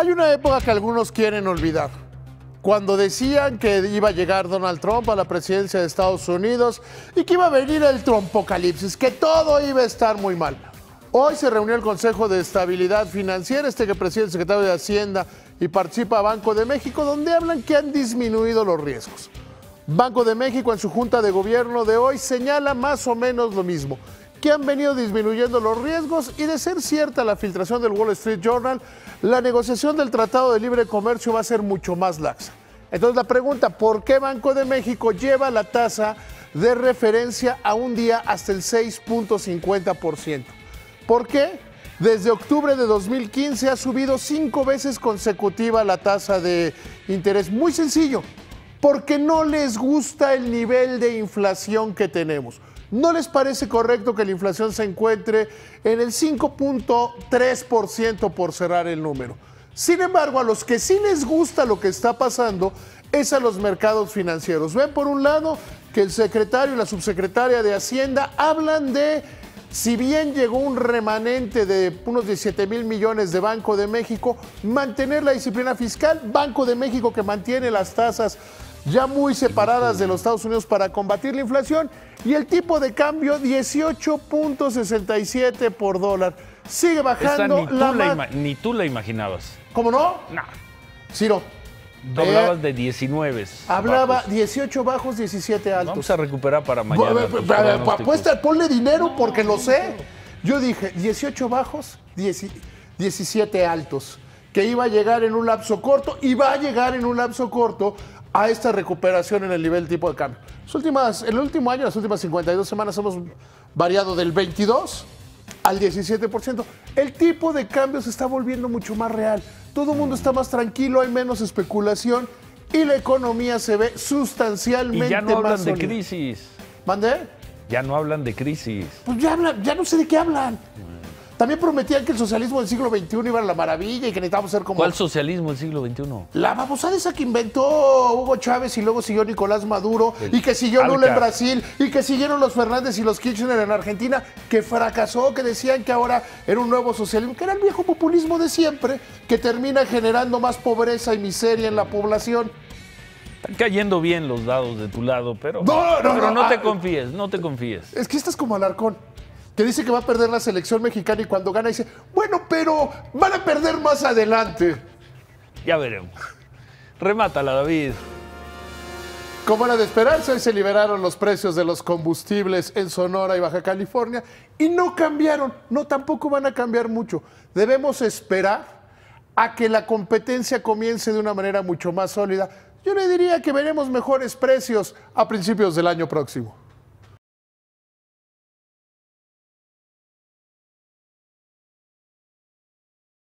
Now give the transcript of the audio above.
Hay una época que algunos quieren olvidar, cuando decían que iba a llegar Donald Trump a la presidencia de Estados Unidos y que iba a venir el trompocalipsis, que todo iba a estar muy mal. Hoy se reunió el Consejo de Estabilidad Financiera, que preside el secretario de Hacienda y participa Banco de México, donde hablan que han disminuido los riesgos. Banco de México en su junta de gobierno de hoy señala más o menos lo mismo, que han venido disminuyendo los riesgos y, de ser cierta la filtración del Wall Street Journal, la negociación del Tratado de Libre Comercio va a ser mucho más laxa. Entonces la pregunta, ¿por qué Banco de México lleva la tasa de referencia a un día hasta el 6.50%? ¿Por qué? Desde octubre de 2015 ha subido 5 veces consecutiva la tasa de interés. Muy sencillo, porque no les gusta el nivel de inflación que tenemos. ¿No les parece correcto que la inflación se encuentre en el 5.3% por cerrar el número? Sin embargo, a los que sí les gusta lo que está pasando es a los mercados financieros. Ven, por un lado, que el secretario y la subsecretaria de Hacienda hablan de, si bien llegó un remanente de unos 17,000 millones de Banco de México, mantener la disciplina fiscal. Banco de México, que mantiene las tasas ya muy separadas de los Estados Unidos para combatir la inflación, y el tipo de cambio 18.67 por dólar. Sigue bajando. Ni tú la imaginabas. ¿Cómo no? No. Ciro. Hablabas de 19. Hablaba bajos. 18 bajos, 17 altos. Vamos a recuperar para mañana. Apuesta, ponle dinero porque lo sé. Yo dije 18 bajos, 17 altos. Que iba a llegar en un lapso corto y va a llegar en un lapso corto a esta recuperación en el nivel tipo de cambio. El último año, las últimas 52 semanas, hemos variado del 22 al 17%. El tipo de cambio se está volviendo mucho más real. Todo el mundo está más tranquilo, hay menos especulación y la economía se ve sustancialmente más. Y ya no hablan de crisis. ¿Mandé? Ya no hablan de crisis. Pues ya no sé de qué hablan. También prometían que el socialismo del siglo XXI iba a la maravilla y que necesitábamos ser como... ¿Cuál socialismo del siglo XXI? La babosada esa que inventó Hugo Chávez y luego siguió Nicolás Maduro y que siguió Lula en Brasil y que siguieron los Fernández y los Kirchner en Argentina, que fracasó, que decían que ahora era un nuevo socialismo, que era el viejo populismo de siempre, que termina generando más pobreza y miseria en la población. Están cayendo bien los dados de tu lado, pero... No te confíes. Es que estás como Alarcón, que dice que va a perder la selección mexicana y cuando gana dice, bueno, pero van a perder más adelante. Ya veremos. Remátala, David. Como era de esperarse, hoy se liberaron los precios de los combustibles en Sonora y Baja California y no cambiaron, no, tampoco van a cambiar mucho. Debemos esperar a que la competencia comience de una manera mucho más sólida. Yo le diría que veremos mejores precios a principios del año próximo.